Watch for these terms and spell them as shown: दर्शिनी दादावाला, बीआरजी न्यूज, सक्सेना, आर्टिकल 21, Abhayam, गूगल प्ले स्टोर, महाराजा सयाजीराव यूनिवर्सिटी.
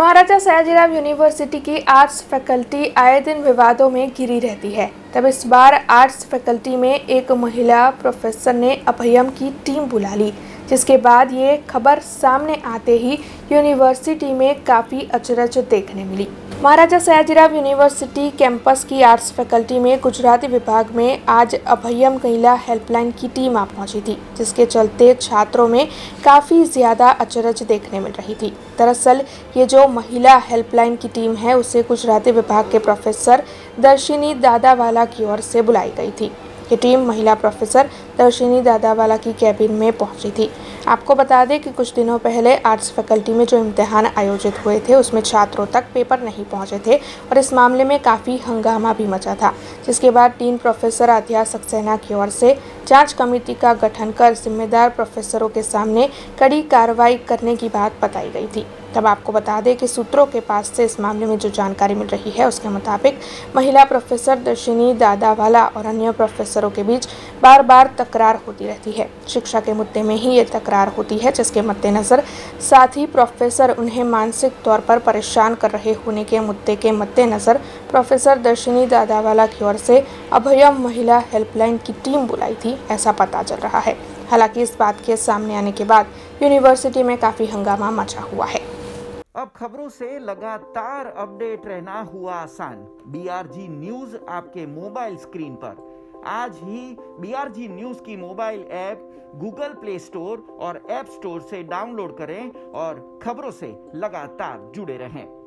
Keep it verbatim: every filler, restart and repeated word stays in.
महाराजा सयाजीराव यूनिवर्सिटी की arts faculty आए दिन विवादों में घिरी रहती है, तब इस बार आर्ट्स फैकल्टी में एक महिला प्रोफेसर ने अभयम की टीम बुला ली, जिसके बाद ये खबर सामने आते ही यूनिवर्सिटी में काफ़ी अचरज देखने मिली। महाराजा सयाजीराव यूनिवर्सिटी कैंपस की आर्ट्स फैकल्टी में गुजराती विभाग में आज अभयम महिला हेल्पलाइन की टीम आ पहुंची थी, जिसके चलते छात्रों में काफ़ी ज़्यादा अचरज देखने मिल रही थी। दरअसल ये जो महिला हेल्पलाइन की टीम है उसे गुजराती विभाग के प्रोफेसर दर्शिनी दादावाला की ओर से बुलाई गई थी। ये टीम महिला प्रोफेसर दर्शिनी दादावाला की कैबिन में पहुंची थी। आपको बता दें कि कुछ दिनों पहले आर्ट्स फैकल्टी में जो इम्तिहान आयोजित हुए थे उसमें छात्रों तक पेपर नहीं पहुंचे थे और इस मामले में काफ़ी हंगामा भी मचा था, जिसके बाद तीन प्रोफेसर अध्यापक सक्सेना की ओर से जांच कमेटी का गठन कर जिम्मेदार प्रोफेसरों के सामने कड़ी कार्रवाई करने की बात बताई गई थी। तब आपको बता दें कि सूत्रों के पास से इस मामले में जो जानकारी मिल रही है उसके मुताबिक महिला प्रोफेसर दर्शिनी दादावाला और अन्य प्रोफेसरों के बीच बार बार तकरार होती रहती है। शिक्षा के मुद्दे में ही ये तकरार होती है, जिसके मद्देनज़र साथी प्रोफेसर उन्हें मानसिक तौर पर परेशान कर रहे होने के मुद्दे के मद्देनज़र प्रोफेसर दर्शिनी दादावाला की ओर से अभयम महिला हेल्पलाइन की टीम बुलाई थी, ऐसा पता चल रहा है। हालांकि इस बात के सामने आने के बाद यूनिवर्सिटी में काफ़ी हंगामा मचा हुआ है। अब खबरों से लगातार अपडेट रहना हुआ आसान। बीआरजी न्यूज आपके मोबाइल स्क्रीन पर। आज ही बीआरजी न्यूज की mobile app गूगल प्ले स्टोर और ऐप स्टोर से डाउनलोड करें और खबरों से लगातार जुड़े रहें।